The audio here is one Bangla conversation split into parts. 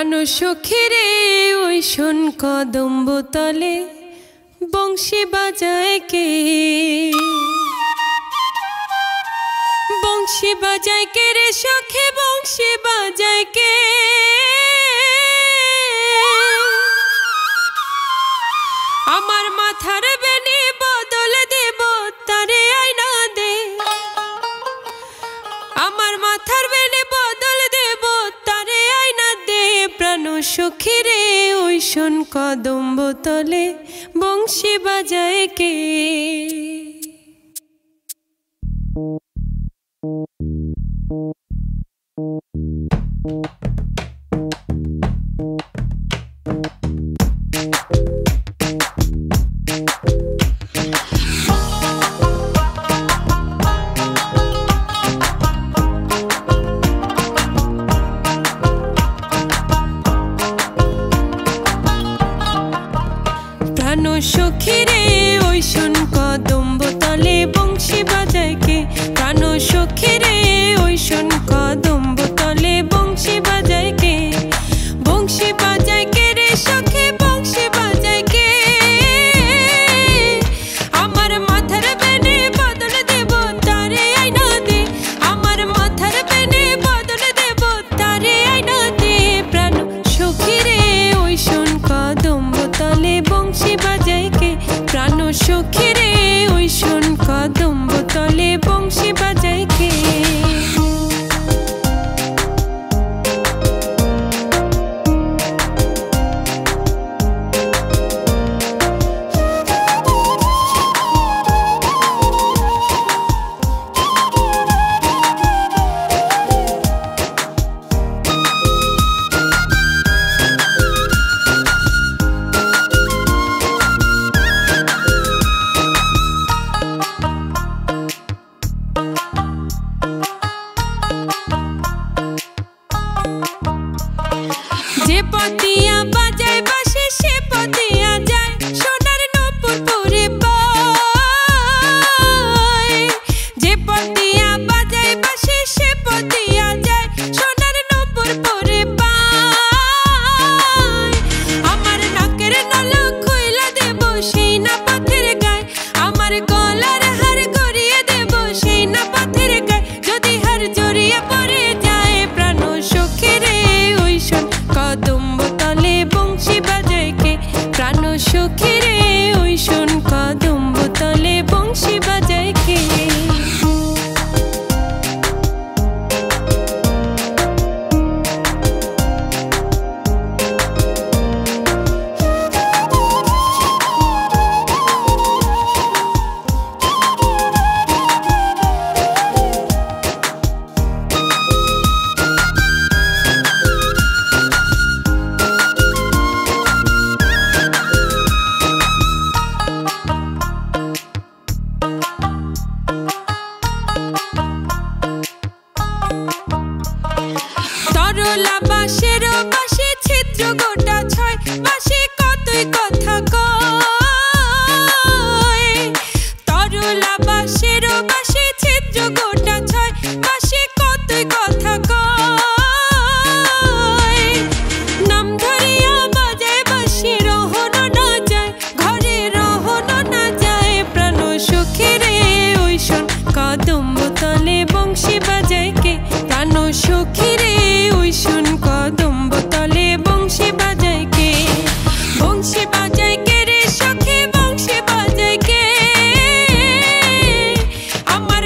প্রাণ সখীরে ওই শোন কদম্ব তলে বংশী বাজায় কে, বংশী বাজায় কে রে সখে, বংশী বাজায় কে, আমার মাথার বেনি বদল দেব তারে আয়না দে, আমার মাথার বেনি বদল দেব তারে আয়না দে, প্রাণ সখী রে ওই শোন কদম্ব তলে বংশী বাজায় কে। সখীরে ওই শোন কদম্ব তলে বংশী বাজায় কে, প্রাণ সখীরে ওই শোন কদম্ব তলে বংশী বাজায় কে, বংশী বাজায় কে রে সখে, বংশী বাজায় কে, আমার মাথার বেনে বদল দেব তারে আয়না দে, আমার মাথার বেনে বদল দেব তারে আয়না দে, প্রাণ সখীরে ওই শোন কদম্ব তলে বংশী বাজায় কে, প্রাণ সখীরে ওই শোন কদম্ব তলে বংশী বাজায় কে। আমার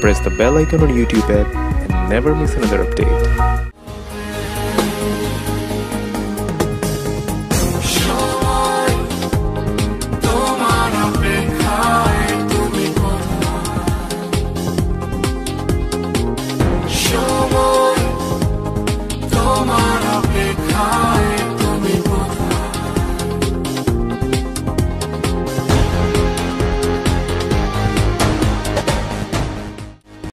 Press the bell icon on YouTube app and never miss another update.